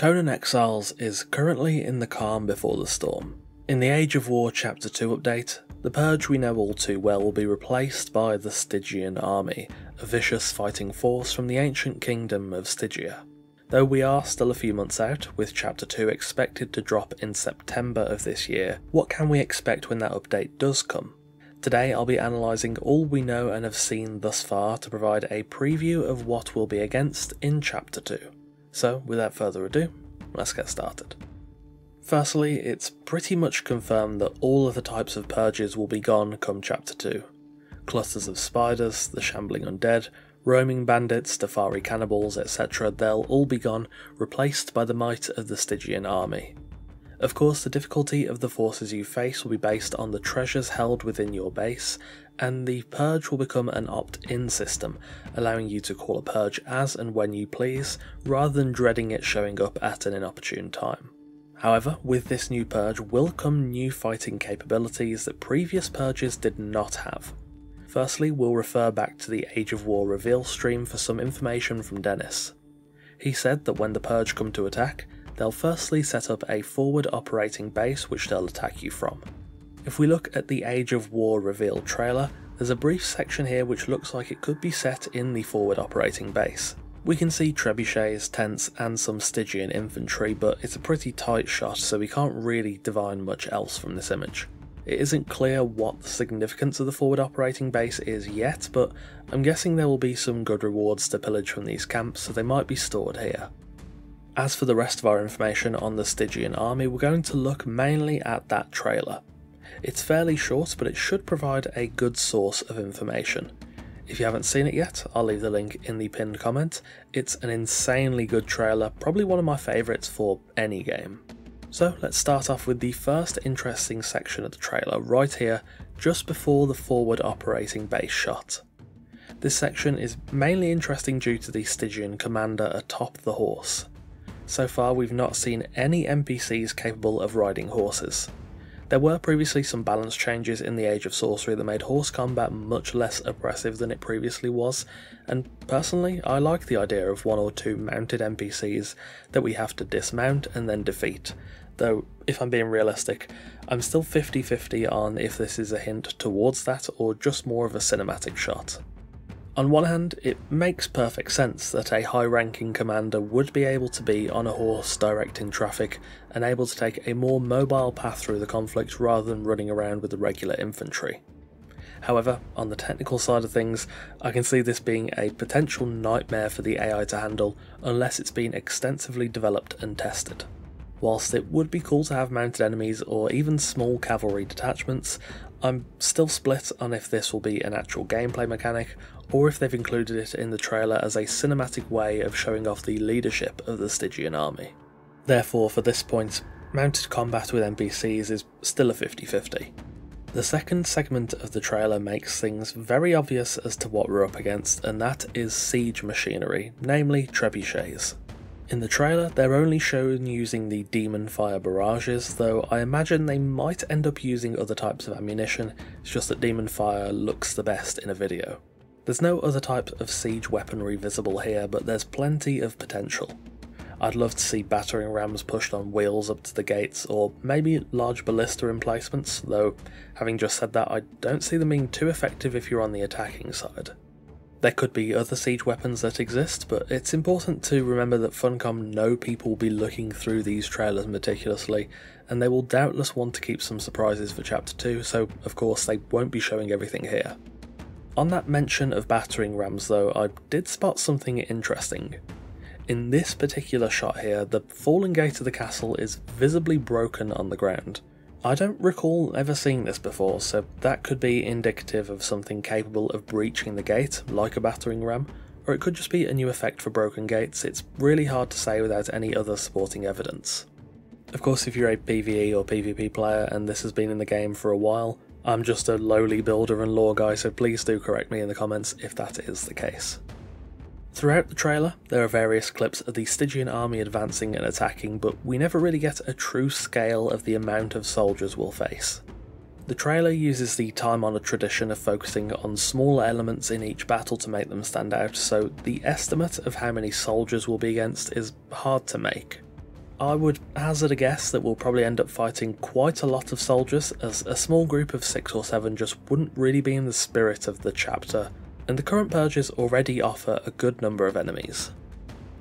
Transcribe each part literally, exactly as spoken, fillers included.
Conan Exiles is currently in the calm before the storm. In the Age of War Chapter two update, the Purge we know all too well will be replaced by the Stygian Army, a vicious fighting force from the ancient kingdom of Stygia. Though we are still a few months out, with Chapter two expected to drop in September of this year, what can we expect when that update does come? Today I'll be analysing all we know and have seen thus far to provide a preview of what we'll be against in Chapter two. So, without further ado, let's get started. Firstly, it's pretty much confirmed that all of the types of purges will be gone come Chapter two. Clusters of spiders, the shambling undead, roaming bandits, Tafari cannibals, et cetera, they'll all be gone, replaced by the might of the Stygian army. Of course, the difficulty of the forces you face will be based on the treasures held within your base, and the Purge will become an opt-in system, allowing you to call a Purge as and when you please, rather than dreading it showing up at an inopportune time. However, with this new Purge will come new fighting capabilities that previous Purges did not have. Firstly, we'll refer back to the Age of War reveal stream for some information from Dennis. He said that when the Purge come to attack, they'll firstly set up a forward operating base which they'll attack you from. If we look at the Age of War reveal trailer, there's a brief section here which looks like it could be set in the forward operating base. We can see trebuchets, tents and some Stygian infantry, but it's a pretty tight shot so we can't really divine much else from this image. It isn't clear what the significance of the forward operating base is yet, but I'm guessing there will be some good rewards to pillage from these camps, so they might be stored here. As for the rest of our information on the Stygian army, we're going to look mainly at that trailer. It's fairly short, but it should provide a good source of information. If you haven't seen it yet, I'll leave the link in the pinned comment. It's an insanely good trailer, probably one of my favourites for any game. So let's start off with the first interesting section of the trailer, right here, just before the forward operating base shot. This section is mainly interesting due to the Stygian commander atop the horse. So far we've not seen any N P Cs capable of riding horses. There were previously some balance changes in the Age of Sorcery that made horse combat much less oppressive than it previously was, and personally I like the idea of one or two mounted N P Cs that we have to dismount and then defeat, though if I'm being realistic, I'm still fifty fifty on if this is a hint towards that or just more of a cinematic shot. On one hand, it makes perfect sense that a high-ranking commander would be able to be on a horse directing traffic and able to take a more mobile path through the conflict rather than running around with the regular infantry. However, on the technical side of things, I can see this being a potential nightmare for the A I to handle unless it's been extensively developed and tested. Whilst it would be cool to have mounted enemies or even small cavalry detachments, I'm still split on if this will be an actual gameplay mechanic or if they've included it in the trailer as a cinematic way of showing off the leadership of the Stygian army. Therefore, for this point, mounted combat with N P Cs is still a fifty fifty. The second segment of the trailer makes things very obvious as to what we're up against, and that is siege machinery, namely trebuchets. In the trailer, they're only shown using the Demon Fire barrages, though I imagine they might end up using other types of ammunition, it's just that Demon Fire looks the best in a video. There's no other type of siege weaponry visible here, but there's plenty of potential. I'd love to see battering rams pushed on wheels up to the gates, or maybe large ballista emplacements, though having just said that, I don't see them being too effective if you're on the attacking side. There could be other siege weapons that exist, but it's important to remember that Funcom know people will be looking through these trailers meticulously, and they will doubtless want to keep some surprises for Chapter two, so of course they won't be showing everything here. On that mention of battering rams though, I did spot something interesting. In this particular shot here, the falling gate of the castle is visibly broken on the ground. I don't recall ever seeing this before, so that could be indicative of something capable of breaching the gate, like a battering ram, or it could just be a new effect for broken gates. It's really hard to say without any other supporting evidence. Of course, if you're a PvE or PvP player and this has been in the game for a while, I'm just a lowly builder and lore guy, so please do correct me in the comments if that is the case. Throughout the trailer, there are various clips of the Stygian army advancing and attacking, but we never really get a true scale of the amount of soldiers we'll face. The trailer uses the time-honoured tradition of focusing on small elements in each battle to make them stand out, so the estimate of how many soldiers we'll be against is hard to make. I would hazard a guess that we'll probably end up fighting quite a lot of soldiers, as a small group of six or seven just wouldn't really be in the spirit of the chapter, and the current purges already offer a good number of enemies.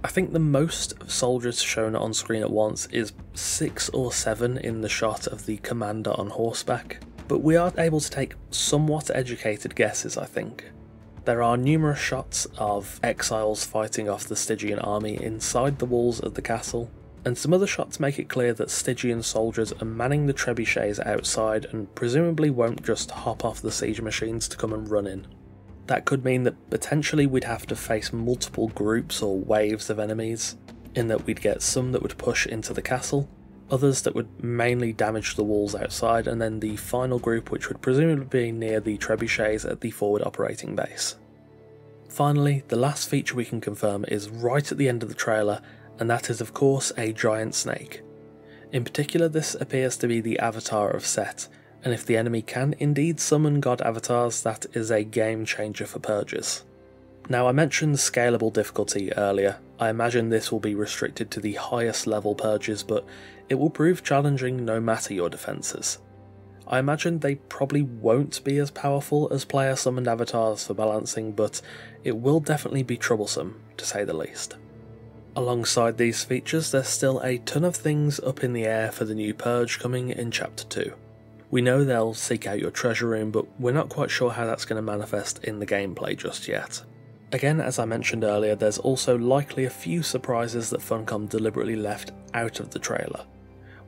I think the most soldiers shown on screen at once is six or seven in the shot of the commander on horseback, but we are able to take somewhat educated guesses, I think. There are numerous shots of exiles fighting off the Stygian army inside the walls of the castle, and some other shots make it clear that Stygian soldiers are manning the trebuchets outside and presumably won't just hop off the siege machines to come and run in. That could mean that potentially we'd have to face multiple groups or waves of enemies, in that we'd get some that would push into the castle, others that would mainly damage the walls outside, and then the final group which would presumably be near the trebuchets at the forward operating base. Finally, the last feature we can confirm is right at the end of the trailer, and that is of course a giant snake. In particular, this appears to be the avatar of Set, and if the enemy can indeed summon god avatars, that is a game changer for purges. Now, I mentioned scalable difficulty earlier. I imagine this will be restricted to the highest level purges, but it will prove challenging no matter your defences. I imagine they probably won't be as powerful as player summoned avatars for balancing, but it will definitely be troublesome, to say the least. Alongside these features, there's still a ton of things up in the air for the new purge coming in chapter two. We know they'll seek out your treasure room, but we're not quite sure how that's going to manifest in the gameplay just yet. Again, as I mentioned earlier, there's also likely a few surprises that Funcom deliberately left out of the trailer.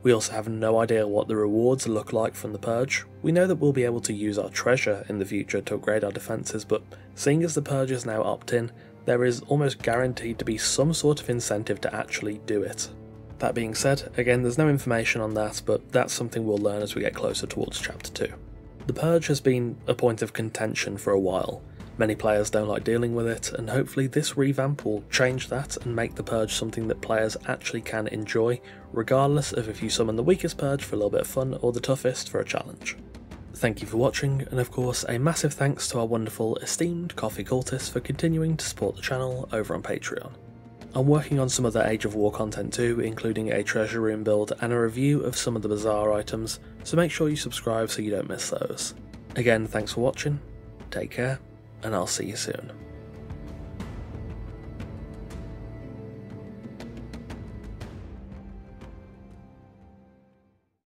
We also have no idea what the rewards look like from the purge. We know that we'll be able to use our treasure in the future to upgrade our defences, but seeing as the purge is now opt-in, there is almost guaranteed to be some sort of incentive to actually do it. That being said, again, there's no information on that, but that's something we'll learn as we get closer towards chapter two. The purge has been a point of contention for a while. Many players don't like dealing with it, and hopefully this revamp will change that and make the purge something that players actually can enjoy, regardless of if you summon the weakest purge for a little bit of fun or the toughest for a challenge. Thank you for watching, and of course a massive thanks to our wonderful esteemed coffee cultists for continuing to support the channel over on Patreon. I'm working on some other Age of War content too, including a treasure room build and a review of some of the bizarre items, so make sure you subscribe so you don't miss those. Again, thanks for watching, take care, and I'll see you soon.